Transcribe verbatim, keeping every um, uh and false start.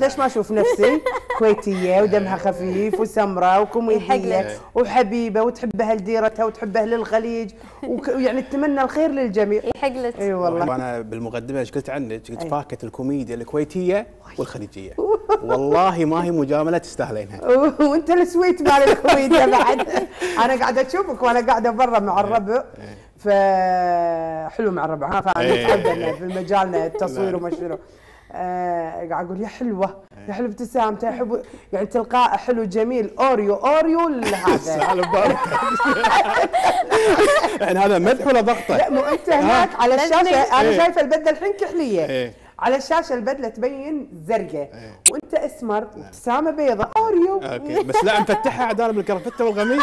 ليش ما اشوف نفسي كويتيه ودمها خفيف وسمراء وكوميديه وحبيبه وتحب اهل ديرتها وتحب اهل الخليج ويعني تتمنى الخير للجميع. يحقلك. اي أيوة والله. انا بالمقدمه ايش قلت عنك؟ قلت فاكهه الكوميديا الكويتيه والخليجيه. والله ما هي مجامله تستاهلينها. وانت السويت مال الكوميديا بعد. انا قاعده اشوفك وانا قاعده برا مع الربع. فحلو مع الربع ها فنتعدى في مجالنا التصوير وما شنو. قاعد آه اقول يا حلوه يا حلوه ابتسامته يا حلو يعني تلقاء حلو جميل. اوريو اوريو هذا يعني هذا مدح ولا ضغطه؟ لا مو انت هناك على الشاشه انا شايفه البدله الحين كحليه على الشاشه البدله تبين زرقاء وانت اسمر وابتسامه بيضاء اوريو. اوكي بس لا مفتحها عداله بالكرافته والقميص